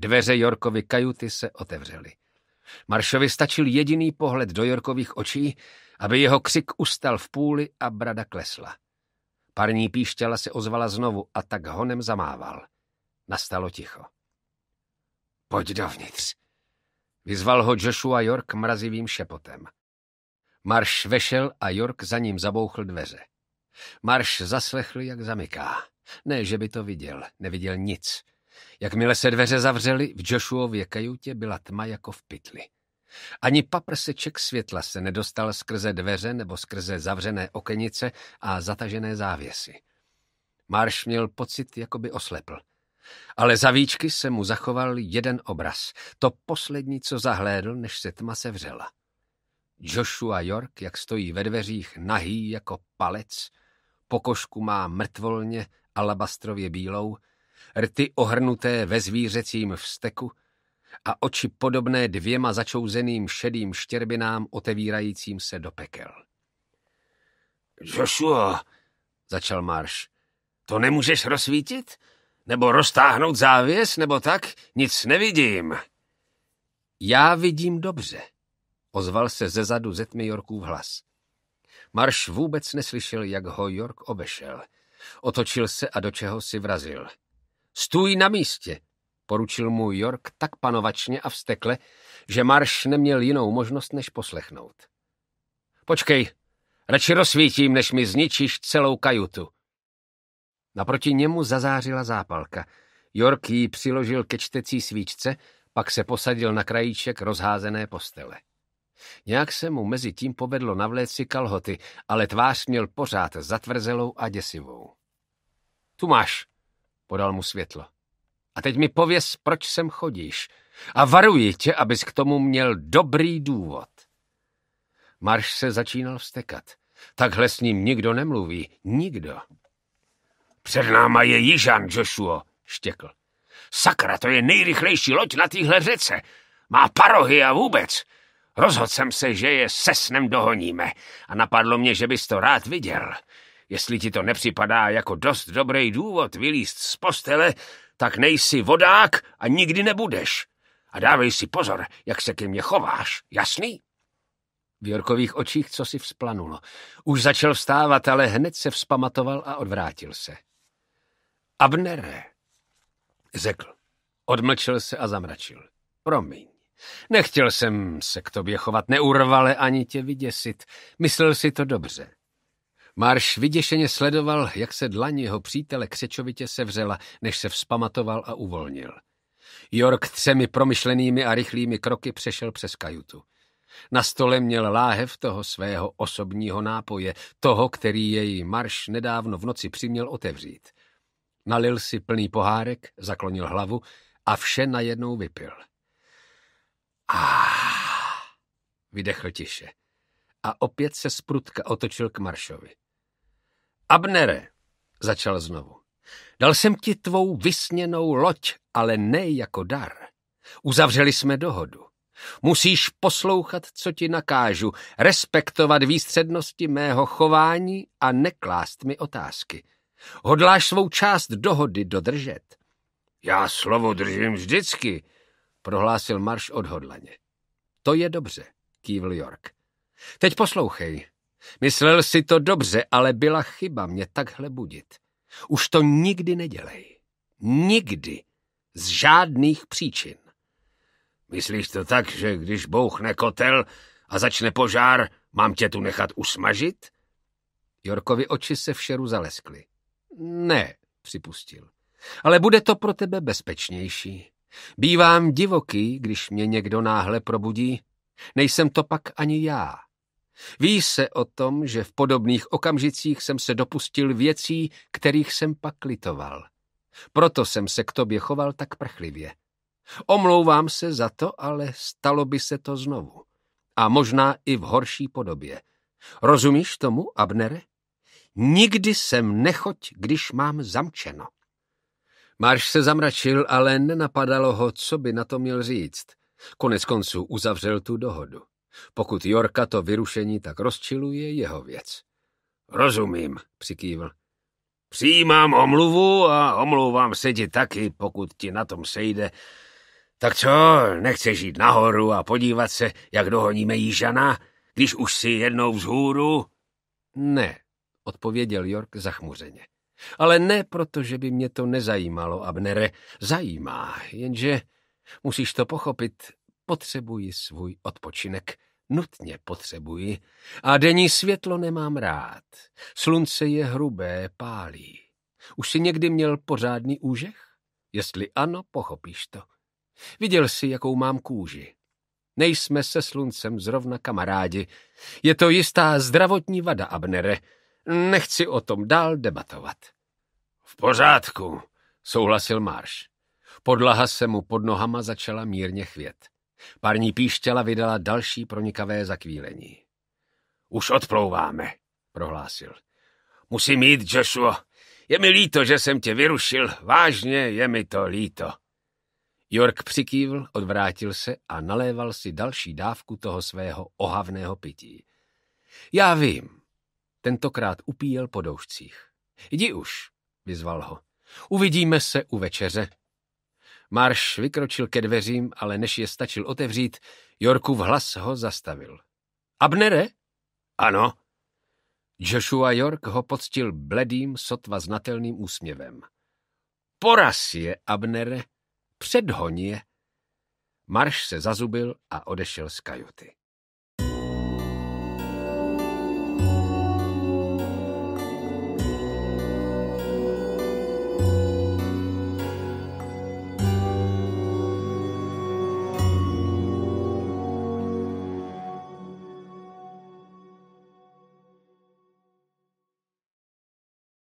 Dveře Yorkovy kajuty se otevřely. Marshovi stačil jediný pohled do Yorkových očí, aby jeho křik ustal v půli a brada klesla. Parní píšťala se ozvala znovu a tak honem zamával. Nastalo ticho. Pojď dovnitř, vyzval ho Joshua York mrazivým šepotem. Marsh vešel a York za ním zabouchl dveře. Marsh zaslechl, jak zamyká. Ne, že by to viděl, neviděl nic. Jakmile se dveře zavřely, v Joshuově kajutě byla tma jako v pytli. Ani paprseček světla se nedostal skrze dveře nebo skrze zavřené okenice a zatažené závěsy. Marsh měl pocit, jako by oslepl. Ale za víčky se mu zachoval jeden obraz, to poslední, co zahlédl, než se tma sevřela. Joshua York, jak stojí ve dveřích, nahý jako palec, pokožku má mrtvolně alabastrově bílou, rty ohrnuté ve zvířecím vzteku a oči podobné dvěma začouzeným šedým štěrbinám otevírajícím se do pekel. Joshua, začal Marsh, to nemůžeš rozsvítit? Nebo roztáhnout závěs, nebo tak? Nic nevidím. Já vidím dobře, ozval se zezadu ze tmy Yorkův hlas. Marsh vůbec neslyšel, jak ho York obešel. Otočil se a do čeho si vrazil. Stůj na místě, poručil mu York tak panovačně a vztekle, že Marsh neměl jinou možnost, než poslechnout. Počkej, radši rozsvítím, než mi zničíš celou kajutu. Naproti němu zazářila zápalka. York ji přiložil ke čtecí svíčce, pak se posadil na krajíček rozházené postele. Nějak se mu mezi tím povedlo navléct si kalhoty, ale tvář měl pořád zatvrzelou a děsivou. Tu máš, podal mu světlo. A teď mi pověz, proč sem chodíš. A varuji tě, abys k tomu měl dobrý důvod. Marsh se začínal vztekat. Takhle s ním nikdo nemluví, nikdo. Před náma je Jižan, Joshua, štěkl. Sakra, to je nejrychlejší loď na téhle řece. Má parohy a vůbec. Rozhodl jsem se, že je se snem dohoníme a napadlo mě, že bys to rád viděl. Jestli ti to nepřipadá jako dost dobrý důvod vylízt z postele, tak nejsi vodák a nikdy nebudeš. A dávej si pozor, jak se ke mně chováš, jasný? V Yorkových očích cosi vzplanulo. Už začal vstávat, ale hned se vzpamatoval a odvrátil se. Abnere, řekl. Odmlčel se a zamračil. Promiň. Nechtěl jsem se k tobě chovat neurvale ani tě vyděsit. Myslel si to dobře. Marsh vyděšeně sledoval, jak se dlaň jeho přítele křečovitě sevřela, než se vzpamatoval a uvolnil. York 3 promyšlenými a rychlými kroky přešel přes kajutu. Na stole měl láhev toho svého osobního nápoje, toho, který jej Marsh nedávno v noci přiměl otevřít. Nalil si plný pohárek, zaklonil hlavu a vše najednou vypil. Vydechl tiše a opět se sprutka otočil k Marshovi. Abnere, začal znovu, dal jsem ti tvou vysněnou loď, ale ne jako dar. Uzavřeli jsme dohodu. Musíš poslouchat, co ti nakážu, respektovat výstřednosti mého chování a neklást mi otázky. Hodláš svou část dohody dodržet? Já slovo držím vždycky, prohlásil Marsh odhodlaně. To je dobře, kývl York. Teď poslouchej. Myslel si to dobře, ale byla chyba mě takhle budit. Už to nikdy nedělej. Nikdy. Z žádných příčin. Myslíš to tak, že když bouchne kotel a začne požár, mám tě tu nechat usmažit? Yorkovi oči se v šeru zaleskly. Ne, připustil. Ale bude to pro tebe bezpečnější. Bývám divoký, když mě někdo náhle probudí. Nejsem to pak ani já. Ví se o tom, že v podobných okamžicích jsem se dopustil věcí, kterých jsem pak litoval. Proto jsem se k tobě choval tak prchlivě. Omlouvám se za to, ale stalo by se to znovu. A možná i v horší podobě. Rozumíš tomu, Abnere? Nikdy sem nechoď, když mám zamčeno. Marsh se zamračil, ale nenapadalo ho, co by na to měl říct. Koneckonců uzavřel tu dohodu. Pokud Yorka to vyrušení tak rozčiluje, jeho věc. Rozumím, přikývl. Přijímám omluvu a omlouvám se ti taky, pokud ti na tom sejde, Tak co, nechceš jít nahoru a podívat se, jak dohoníme Jižana, když už si jednou vzhůru? Ne, odpověděl York zachmuřeně. Ale ne, protože by mě to nezajímalo, Abnere. Zajímá, jenže musíš to pochopit. Potřebuji svůj odpočinek. Nutně potřebuji. A denní světlo nemám rád. Slunce je hrubé, pálí. Už jsi někdy měl pořádný úžeh? Jestli ano, pochopíš to. Viděl jsi, jakou mám kůži. Nejsme se sluncem zrovna kamarádi. Je to jistá zdravotní vada, Abnere. Nechci o tom dál debatovat. V pořádku, souhlasil Marsh. Podlaha se mu pod nohama začala mírně chvět. Parní píšťala vydala další pronikavé zakvílení. Už odplouváme, prohlásil. Musím jít, Joshua. Je mi líto, že jsem tě vyrušil. Vážně je mi to líto. York přikývl, odvrátil se a naléval si další dávku toho svého ohavného pití. Já vím. Tentokrát upíjel po doušcích. Jdi už, vyzval ho. Uvidíme se u večeře. Marsh vykročil ke dveřím, ale než je stačil otevřít, Yorkův hlas ho zastavil. Abnere? Ano. Joshua York ho poctil bledým, sotva znatelným úsměvem. Poraz je, Abnere. Předhoň je. Marsh se zazubil a odešel z kajuty.